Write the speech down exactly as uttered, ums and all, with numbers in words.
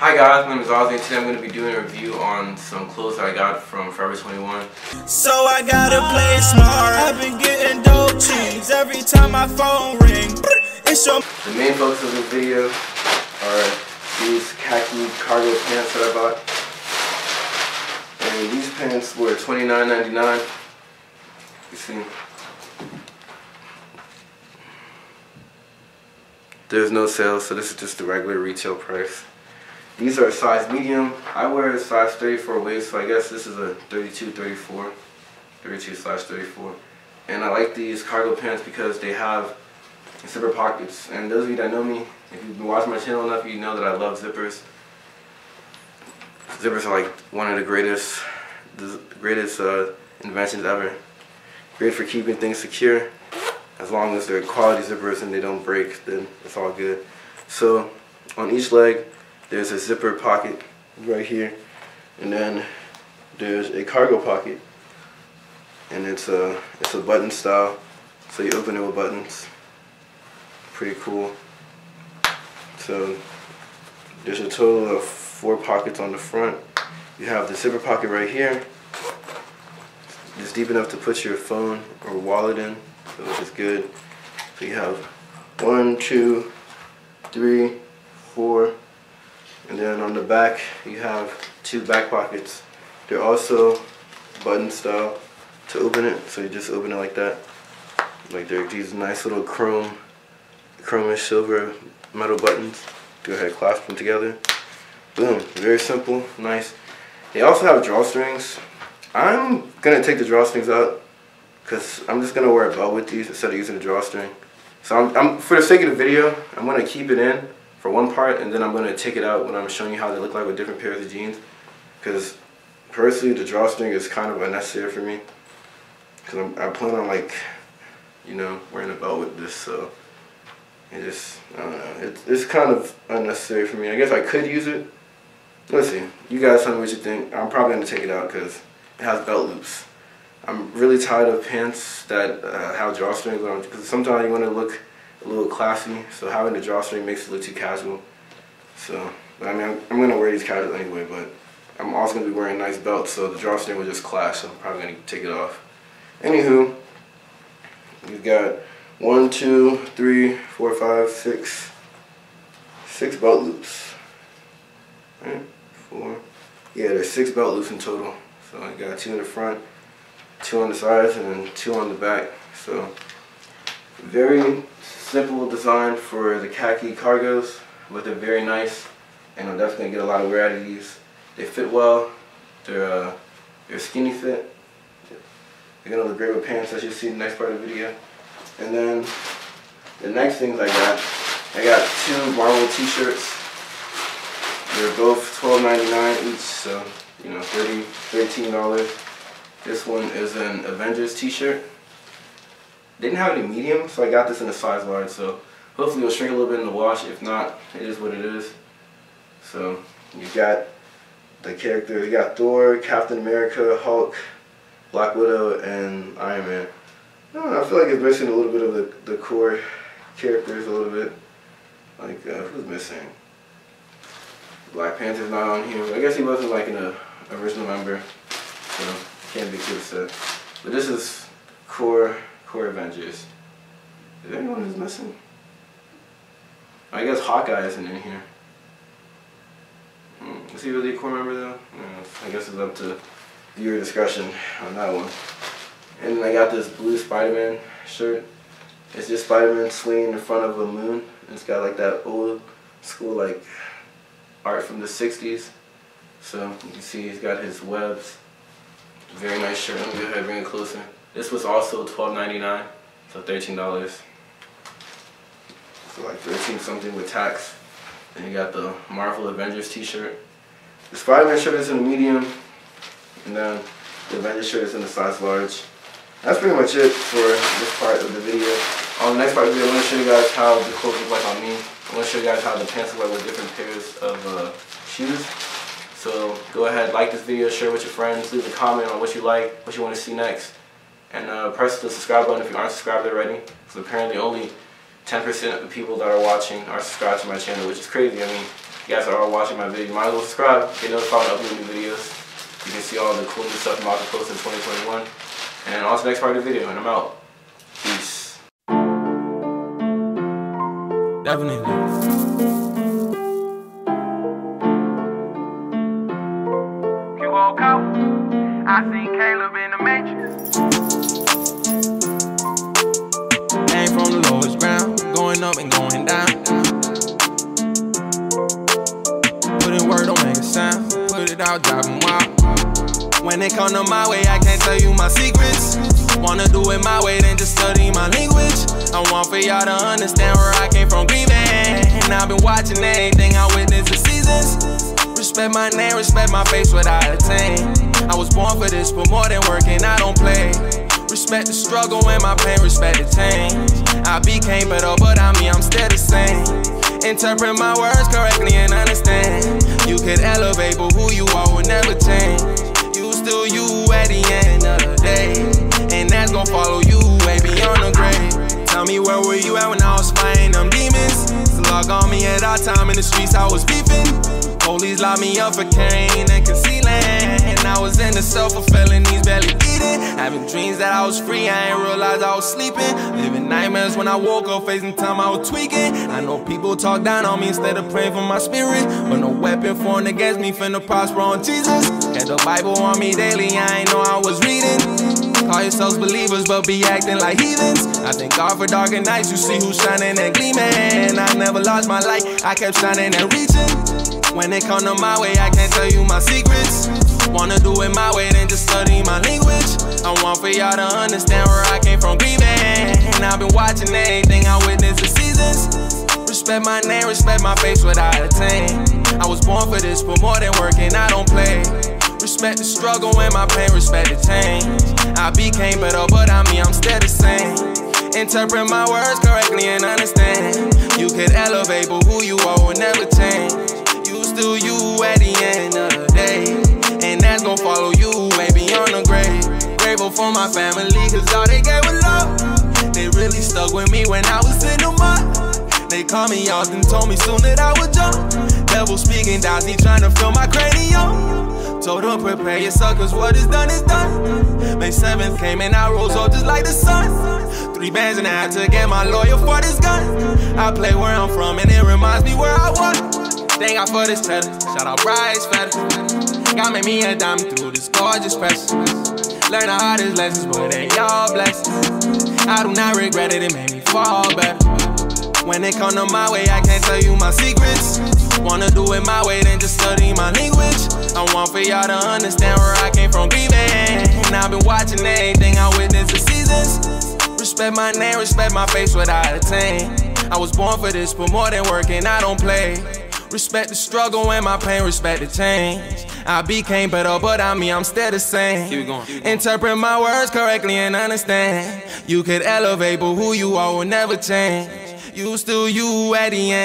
Hi guys, my name is Ozzy and today I'm going to be doing a review on some clothes that I got from Forever twenty-one. So I gotta play smart, I've been getting dope cheese every time my phone rings. The main focus of this video are these khaki cargo pants that I bought. And these pants were twenty-nine ninety-nine. You see, there's no sale, so this is just the regular retail price. These are a size medium. I wear a size thirty-four waist, so I guess this is a thirty-two, thirty-four, thirty-two slash thirty-four. And I like these cargo pants because they have zipper pockets. And those of you that know me, if you've been watching my channel enough, you know that I love zippers. Zippers are like one of the greatest, the greatest uh, inventions ever. Great for keeping things secure. As long as they're quality zippers and they don't break, then it's all good. So on each leg, there's a zipper pocket right here, and then there's a cargo pocket, and it's a it's a button style, so you open it with buttons. Pretty cool. So there's a total of four pockets on the front. You have the zipper pocket right here. It's deep enough to put your phone or wallet in, which is good. So you have one, two, three, four. And then on the back, you have two back pockets. They're also button style to open it, so you just open it like that. Like there are these nice little chrome, chromish silver metal buttons. Go ahead, clasp them together. Boom, very simple, nice. They also have drawstrings. I'm gonna take the drawstrings out because I'm just gonna wear a belt with these instead of using a drawstring. So I'm, I'm for the sake of the video, I'm gonna keep it in for one part, and then I'm going to take it out when I'm showing you how they look like with different pairs of jeans, because personally the drawstring is kind of unnecessary for me, because I plan on, like, you know, wearing a belt with this, so it just, I don't know, it's, it's kind of unnecessary for me. I guess I could use it. Let's see, you guys tell me what you think. I'm probably going to take it out because it has belt loops. I'm really tired of pants that uh, have drawstrings on, because sometimes you want to look a little classy, so having the drawstring makes it look too casual. So, but I mean, I'm, I'm gonna wear these casual anyway, but I'm also gonna be wearing a nice belt, so the drawstring will just clash, so I'm probably gonna take it off. Anywho, we've got one, two, three, four, five, six, six belt loops. Right? Four. Yeah, there's six belt loops in total. So I got two in the front, two on the sides, and then two on the back. So, very simple design for the khaki cargos, but they're very nice, and I'm definitely gonna get a lot of wear out of these. They fit well. They're uh, they're skinny fit. They're gonna look great with pants, as you'll see in the next part of the video. And then the next things I got, I got two Marvel T-shirts. They're both twelve ninety-nine each, so you know, thirty, thirteen dollars. This one is an Avengers T-shirt. They didn't have any medium, so I got this in a size large, so hopefully it'll shrink a little bit in the wash. If not, it is what it is. So you got the characters, you got Thor, Captain America, Hulk, Black Widow, and Iron Man. I don't know, I feel like it's missing a little bit of the, the core characters a little bit. Like, uh, who's missing? Black Panther's not on here, but I guess he wasn't like an original member, so can't be too upset. But this is core... Core Avengers. Is there anyone who's missing? I guess Hawkeye isn't in here. Hmm. Is he really a core member though? No, I guess it's up to viewer discussion on that one. And then I got this blue Spider-Man shirt. It's just Spider-Man swinging in front of a moon. It's got like that old school like art from the sixties. So you can see he's got his webs. Very nice shirt. Let me go ahead and bring it closer. This was also twelve ninety-nine, so thirteen dollars. So like thirteen something with tax. Then you got the Marvel Avengers T-shirt. The Spider-Man shirt is in a medium, and then the Avengers shirt is in a size large. That's pretty much it for this part of the video. On the next part of the video, I'm gonna show you guys how the clothes look like on me. I'm gonna show you guys how the pants look like with different pairs of uh, shoes. So go ahead, like this video, share it with your friends, leave a comment on what you like, what you want to see next. And uh, press the subscribe button if you aren't subscribed already, because apparently only ten percent of the people that are watching are subscribed to my channel, which is crazy. I mean, you guys are all watching my video, you might as well subscribe. Hit notified when I upload new videos. You can see all the cool new stuff I'm about to post in twenty twenty-one. And on to the next part of the video, and I'm out. Peace. Definitely. You all come. I seen Caleb in the Matrix. Came from the lowest ground, going up and going down. Putting word, don't make a sound. Put it out, driving wild. When it come to my way, I can't tell you my secrets. Wanna do it my way, then just study my language. I want for y'all to understand where I came from grieving. And I've been watching everything I witnessed the seasons. Respect my name, respect my face, what I attain. I was born for this, but more than working, I don't play. Respect the struggle and my pain, respect the change. I became better, but I mean, I'm still the same. Interpret my words correctly and understand. You could elevate, but who you are will never change. You still you at the end of the day. And that's gon' follow you way beyond the grave. Tell me where were you at when I was fighting them demons? Slug on me at our time in the streets I was beefing. Police locked me up for carrying and concealing. And I was in the cell for felonies, barely eating. Having dreams that I was free, I ain't realized I was sleeping. Living nightmares when I woke up, facing time I was tweaking. I know people talk down on me instead of praying for my spirit. But no weapon formed against me finna prosper on Jesus. Had the Bible on me daily, I ain't know I was reading. Call yourselves believers, but be acting like heathens. I thank God for darker nights, you see who's shining and gleaming. I never lost my light, I kept shining and reaching. When it come to my way, I can't tell you my secrets. Wanna do it my way, then just study my language. I want for y'all to understand where I came from grieving. And I've been watching everything I witnessed the seasons. Respect my name, respect my face, what I attain. I was born for this, but more than working, I don't play. Respect the struggle and my pain, respect the change. I became better, but I mean, I'm still the same. Interpret my words correctly and understand. You could elevate, but who you are will never change. You still you at the end of the day. And that's gon' follow you way beyond the grave. Grateful for my family, cause all they gave was love. They really stuck with me when I was in the mud. They called me out and told me soon that I would jump. Devil speaking down, he tryna fill my cranium. Told them prepare yourself, cause what is done is done. May seventh came and I rose up just like the sun. Three bands and I had to get my lawyer for this gun. I play where I'm from and it reminds me where I was. Thank God for this cheddar, shout out Bryce Fetter. God made me a diamond through this gorgeous press. Learn the hardest lessons, but they all blessings. I do not regret it, it made me fall better. When it come to my way, I can't tell you my secrets. Wanna do it my way, then just study my language. I want for y'all to understand where I came from grieving. And I've been watching everything I witnessed the seasons. Respect my name, respect my face, what I attain. I was born for this, but more than working, I don't play. Respect the struggle and my pain, respect the change. I became better, but I mean, I'm still the same. Keep going. Interpret my words correctly and understand. You could elevate, but who you are will never change. You still you at the end.